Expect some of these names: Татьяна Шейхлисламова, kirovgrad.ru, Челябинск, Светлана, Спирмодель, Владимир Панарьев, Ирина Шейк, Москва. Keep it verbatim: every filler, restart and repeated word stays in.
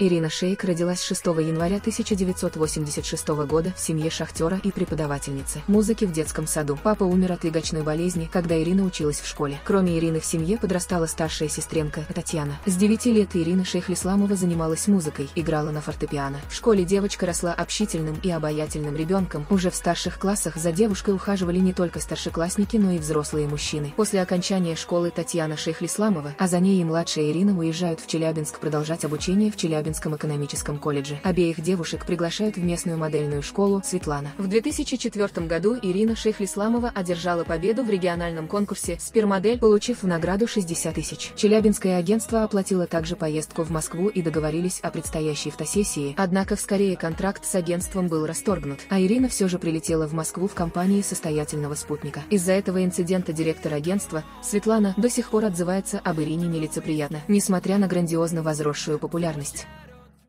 Ирина Шейк родилась шестого января тысяча девятьсот восемьдесят шестого года в семье шахтера и преподавательницы музыки в детском саду. Папа умер от легочной болезни, когда Ирина училась в школе. Кроме Ирины в семье подрастала старшая сестренка Татьяна. С девяти лет Ирина Шейхлисламова занималась музыкой, играла на фортепиано. В школе девочка росла общительным и обаятельным ребенком. Уже в старших классах за девушкой ухаживали не только старшеклассники, но и взрослые мужчины. После окончания школы Татьяна Шейхлисламова, а за ней и младшая Ирина, уезжают в Челябинск продолжать обучение в Челябинске. В Челябинском экономическом колледже. Обеих девушек приглашают в местную модельную школу «Светлана». В две тысячи четвёртом году Ирина Шейхлисламова одержала победу в региональном конкурсе «Спирмодель», получив в награду шестьдесят тысяч. Челябинское агентство оплатило также поездку в Москву и договорились о предстоящей фотосессии, однако вскоре контракт с агентством был расторгнут, а Ирина все же прилетела в Москву в компании состоятельного спутника. Из-за этого инцидента директор агентства Светлана до сих пор отзывается об Ирине нелицеприятно, несмотря на грандиозно возросшую популярность.